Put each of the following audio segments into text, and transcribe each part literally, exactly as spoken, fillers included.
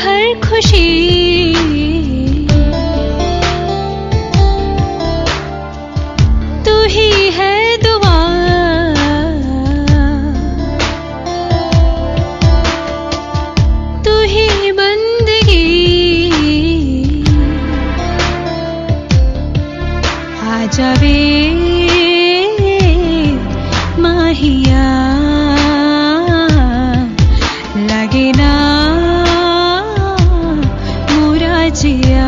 हर खुशी तू ही है, दुआ तू ही बंदगी। आजा वे माहिया, लगे ना जिया।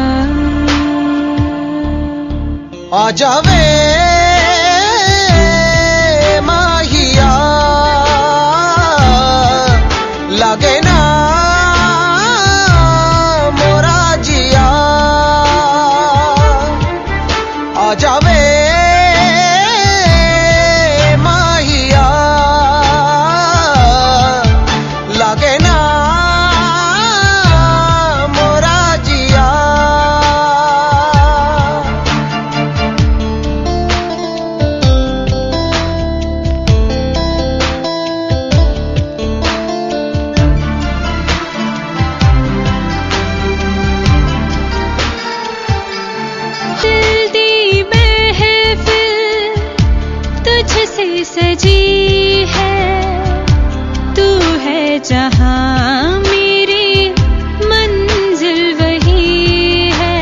आजा वे माहिया, लगे ना मोरा जिया। आजा वे माहिया, लगे ना सजी है, तू है जहां मेरी मंजिल वही है।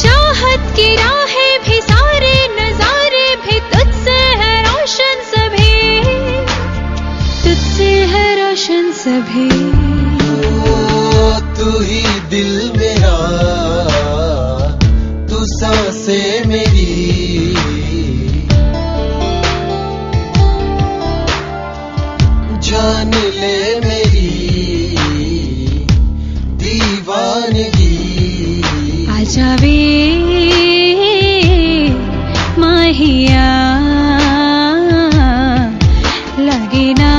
चाहत की राहें भी सारे नजारे भी तुझसे है रोशन सभी, तुझसे है रोशन सभी। तू ही दिल मेरा, तू सांसें मेरी। जान ले मेरी दीवानगी। आजा वे माहिया, लगे ना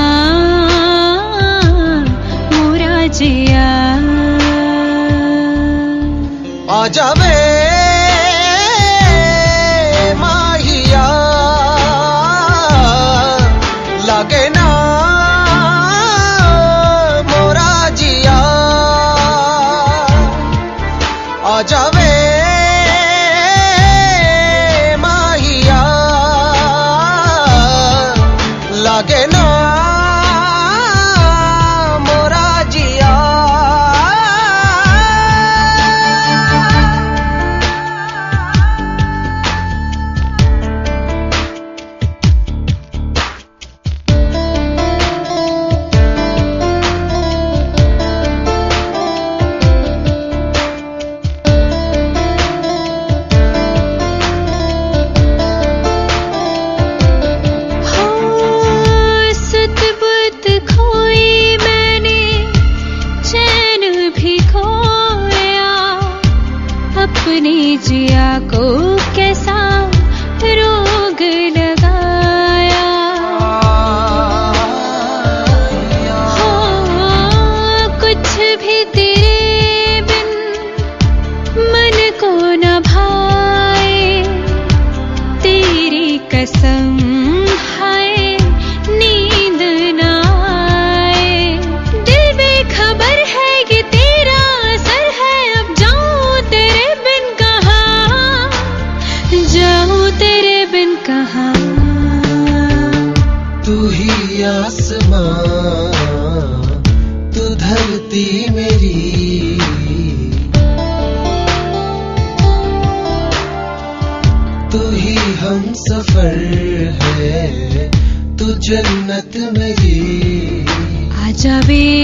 मोरा जिया। आजा वे माहिया, लगे ना लगे ना मोरा जिया। अपनी जिया को कैसा रोग लगाया, हो कुछ भी तेरे बिन मन को न भाए। तेरी कसम हाय नींद न आए। दिल में खबर है कि तेरा असर है, अब जाऊं तेरे जाऊं तेरे बिन कहाँ। तू ही आसमां, तू धरती मेरी। तू ही हम सफर है, तू जन्नत मेरी। आजा वे